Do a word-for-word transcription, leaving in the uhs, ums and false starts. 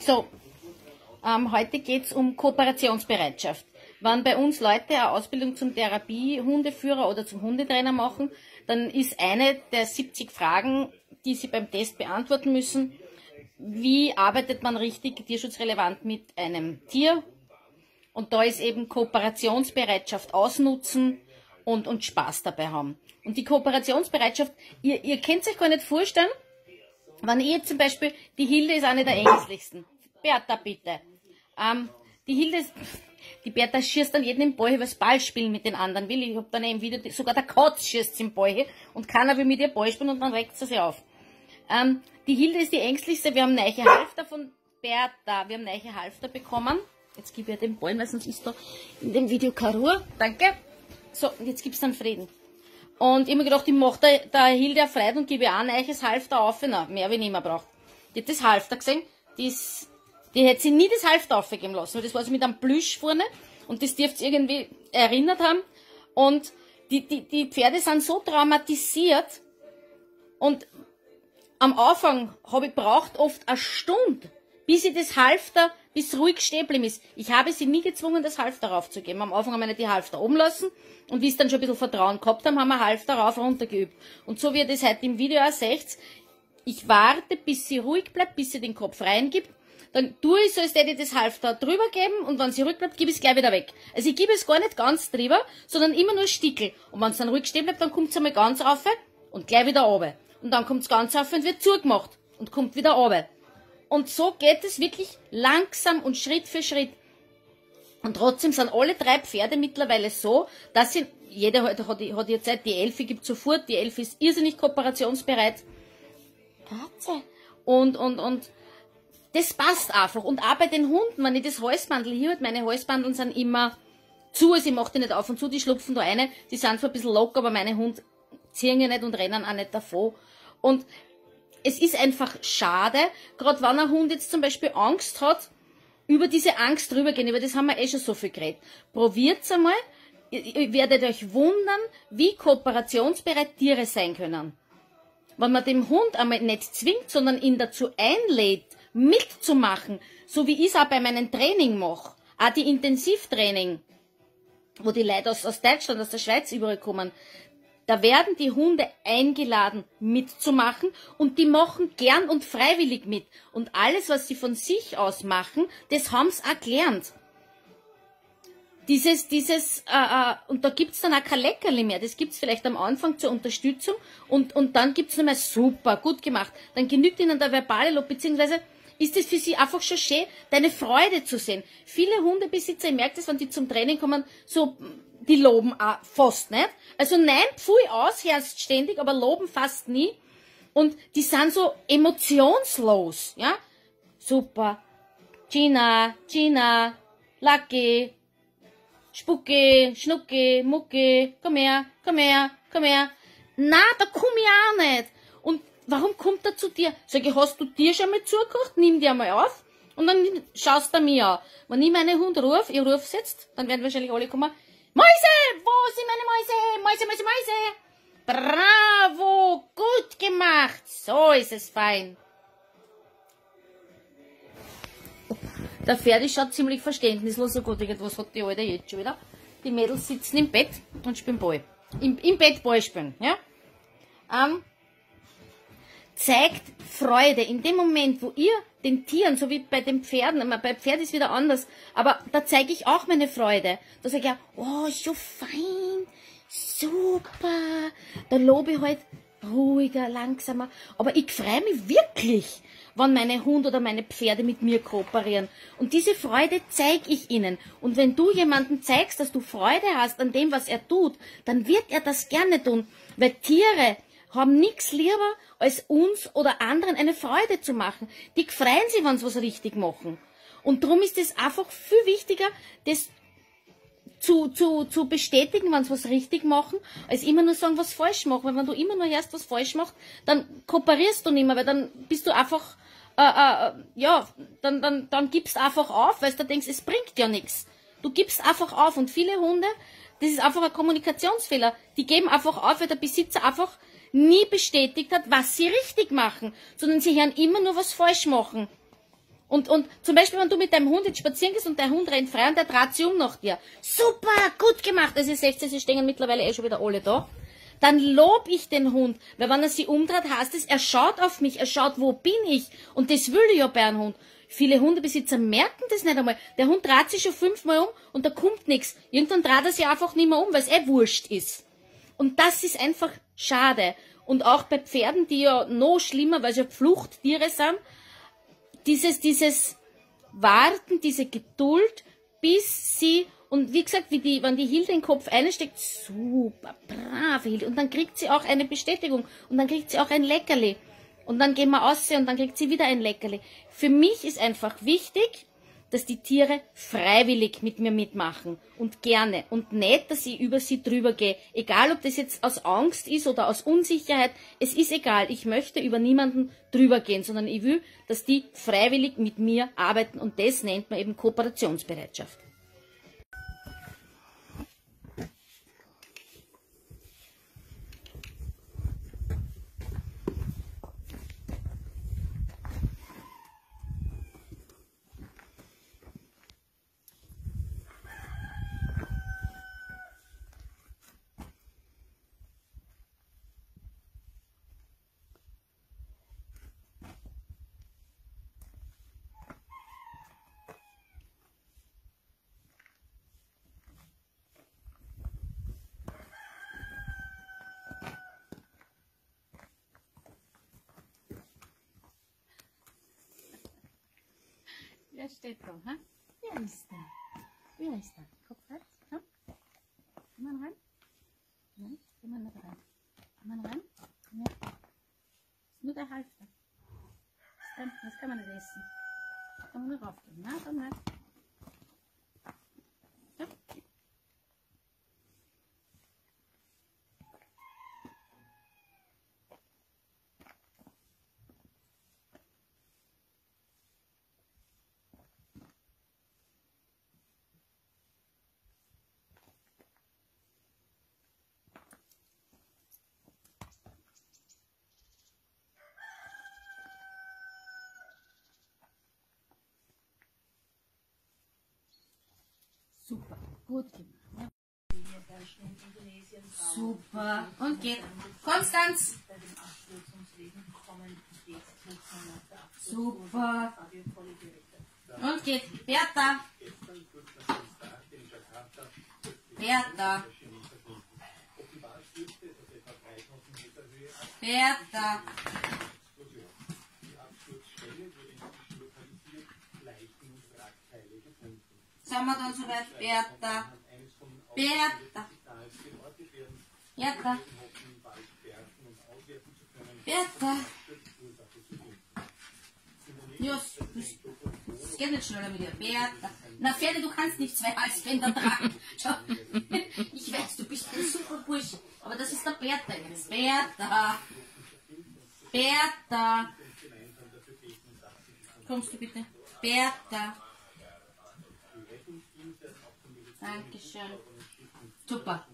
So, ähm, heute geht es um Kooperationsbereitschaft. Wenn bei uns Leute eine Ausbildung zum Therapiehundeführer oder zum Hundetrainer machen, dann ist eine der siebzig Fragen, die sie beim Test beantworten müssen: Wie arbeitet man richtig tierschutzrelevant mit einem Tier? Und da ist eben Kooperationsbereitschaft ausnutzen und, und Spaß dabei haben. Und die Kooperationsbereitschaft, ihr, ihr könnt euch gar nicht vorstellen, wenn ihr zum Beispiel, die Hilde ist eine der ängstlichsten. Bertha, bitte. Ähm, die Hilde ist, die Bertha schießt dann jeden im Ball übers Ball spielen mit den anderen. Will ich hab dann eben wieder, sogar der Katz schießt im Ball und keiner will mit ihr Ball spielen und dann regt sie sich auf. Ähm, die Hilde ist die ängstlichste. Wir haben neue Halfter von Bertha. Wir haben neue Halfter bekommen. Jetzt gebe ich den Ball, weil sonst ist da in dem Video keine Ruhe. Danke. So, jetzt gibt's dann Frieden. Und ich habe mir gedacht, ich mache der, der Hilde erfreut und gebe ihr auch ein neues Halfter auf. Nein, mehr wie ich nicht mehr braucht. Die hat das Halfter gesehen. Die, ist, die hätte sie nie das Halfter aufgeben lassen. Das war so mit einem Plüsch vorne. Und das dürft ihr irgendwie erinnert haben. Und die, die, die Pferde sind so traumatisiert. Und am Anfang habe ich braucht oft eine Stunde, bis ich das Halfter, bis ruhig stehen geblieben ist. Ich habe sie nie gezwungen, das Halfter raufzugeben. Am Anfang haben wir nicht die Halfter oben lassen und wie es dann schon ein bisschen Vertrauen gehabt haben, haben wir Halfter rauf runtergeübt. Und so wie ihr das heute im Video auch seht, ich warte, bis sie ruhig bleibt, bis sie den Kopf reingibt. Dann tue ich so, als hätte ich das Halfter drüber geben und wenn sie ruhig bleibt, gebe ich es gleich wieder weg. Also ich gebe es gar nicht ganz drüber, sondern immer nur Stickel. Und wenn es dann ruhig stehen bleibt, dann kommt es einmal ganz rauf und gleich wieder runter. Und dann kommt es ganz rauf und wird zugemacht und kommt wieder runter. Und so geht es wirklich langsam und Schritt für Schritt. Und trotzdem sind alle drei Pferde mittlerweile so, dass sie, jeder hat, hat, hat ihre Zeit, die Elfi gibt sofort, die Elfi ist irrsinnig kooperationsbereit. Und, und, und, das passt einfach. Und auch bei den Hunden, wenn ich das Holzbandel hier habe, meine Holzbandeln sind immer zu, also ich mache die nicht auf und zu, die schlupfen da eine, die sind zwar ein bisschen locker, aber meine Hunde ziehen ja nicht und rennen auch nicht davon. Und es ist einfach schade, gerade wenn ein Hund jetzt zum Beispiel Angst hat, über diese Angst drüber gehen, über das haben wir eh schon so viel geredet. Probiert's einmal, ihr werdet euch wundern, wie kooperationsbereit Tiere sein können. Wenn man dem Hund einmal nicht zwingt, sondern ihn dazu einlädt, mitzumachen, so wie ich es auch bei meinem Training mache, auch die Intensivtraining, wo die Leute aus, aus Deutschland, aus der Schweiz überall kommen, da werden die Hunde eingeladen mitzumachen und die machen gern und freiwillig mit. Und alles, was sie von sich aus machen, das haben sie auch gelernt. Dieses, dieses, äh, und da gibt's dann auch kein Leckerli mehr. Das gibt's vielleicht am Anfang zur Unterstützung und, und dann gibt's nochmal super, gut gemacht. Dann genügt ihnen der verbale Lob, beziehungsweise ist es für sie einfach schon schön, deine Freude zu sehen. Viele Hundebesitzer, ihr merkt es, wenn die zum Training kommen, so, die loben auch fast nicht. Also nein, pfui aus, herrscht ständig, aber loben fast nie. Und die sind so emotionslos, ja. Super. Gina, Gina, Lucky, Spucki, Schnucki, Mucki, komm her, komm her, komm her. Na, da komm ich auch nicht. Und warum kommt er zu dir? Sag ich, hast du dir schon mal zugekocht? Nimm die einmal auf und dann schaust du mir an. Wenn ich meine Hunde rufe, ich rufe jetzt, dann werden wahrscheinlich alle kommen. Mäuse! Wo sind meine Mäuse? Mäuse, Mäuse, Mäuse! Bravo! Gut gemacht! So ist es fein! Der Pferd schaut ziemlich verständnislos, so gut irgendwas hat die Alte jetzt schon wieder. Die Mädels sitzen im Bett und spielen Ball. Im, im Bett Ball spielen, ja? Ähm, zeigt Freude. In dem Moment, wo ihr den Tieren, so wie bei den Pferden, bei Pferd ist wieder anders, aber da zeige ich auch meine Freude. Da sage ich ja, oh, so fein, super, da lobe ich halt ruhiger, langsamer, aber ich freue mich wirklich, wenn meine Hunde oder meine Pferde mit mir kooperieren. Und diese Freude zeige ich ihnen. Und wenn du jemandem zeigst, dass du Freude hast an dem, was er tut, dann wird er das gerne tun, weil Tiere haben nichts lieber, als uns oder anderen eine Freude zu machen. Die freuen sich, wenn sie was richtig machen. Und darum ist es einfach viel wichtiger, das zu, zu, zu bestätigen, wenn sie was richtig machen, als immer nur sagen, was falsch machen. Weil wenn du immer nur erst was falsch machst, dann kooperierst du nicht mehr, weil dann bist du einfach, äh, äh, ja, dann, dann, dann gibst du einfach auf, weil du denkst, es bringt ja nichts. Du gibst einfach auf. Und viele Hunde, das ist einfach ein Kommunikationsfehler, die geben einfach auf, weil der Besitzer einfach nie bestätigt hat, was sie richtig machen, sondern sie hören immer nur, was falsch machen. Und, und zum Beispiel, wenn du mit deinem Hund jetzt spazieren gehst und dein Hund rennt frei und der dreht sich um nach dir. Super, gut gemacht. Also ich sehe, sie stehen mittlerweile eh schon wieder alle da. Dann lob ich den Hund, weil wenn er sich umdreht, heißt es, er schaut auf mich, er schaut, wo bin ich. Und das will ich ja bei einem Hund. Viele Hundebesitzer merken das nicht einmal. Der Hund dreht sich schon fünfmal um und da kommt nichts. Irgendwann dreht er sich einfach nicht mehr um, weil es eh wurscht ist. Und das ist einfach schade. Und auch bei Pferden, die ja noch schlimmer, weil sie ja Fluchttiere sind, dieses, dieses Warten, diese Geduld, bis sie, und wie gesagt, wie die, wenn die Hilde den Kopf einsteckt, super, brave Hilde, und dann kriegt sie auch eine Bestätigung, und dann kriegt sie auch ein Leckerli, und dann gehen wir raus, und dann kriegt sie wieder ein Leckerli. Für mich ist einfach wichtig, dass die Tiere freiwillig mit mir mitmachen, und gerne, und nicht, dass ich über sie drüber gehe, egal ob das jetzt aus Angst ist oder aus Unsicherheit, es ist egal, ich möchte über niemanden drüber gehen, sondern ich will, dass die freiwillig mit mir arbeiten, und das nennt man eben Kooperationsbereitschaft. Wer steht da? Hä? Wer ist da? Wer ist da? Kopf rein. Komm. Geh mal rein. Nein, geh mal nicht rein. Geh mal rein. Ja. Ist nur der Halfter. Das kann, das kann man nicht essen. Da kann man nur raufgehen. Na, dann nicht. Ja. Super, gut gemacht. Super, und geht. Konstanz! Super, und geht. Bertha! Bertha! Bertha! Sind wir dann soweit? Bertha. Bertha. Bertha. Bertha. Just, das geht nicht schneller mit dir. Bertha. Na, Pferde, du kannst nicht zwei Halsbänder tragen. Schau. Ich weiß, du bist ein super Bursch, aber das ist der Bertha jetzt. Bertha. Bertha. Kommst du bitte? Bertha. Dankeschön. Super.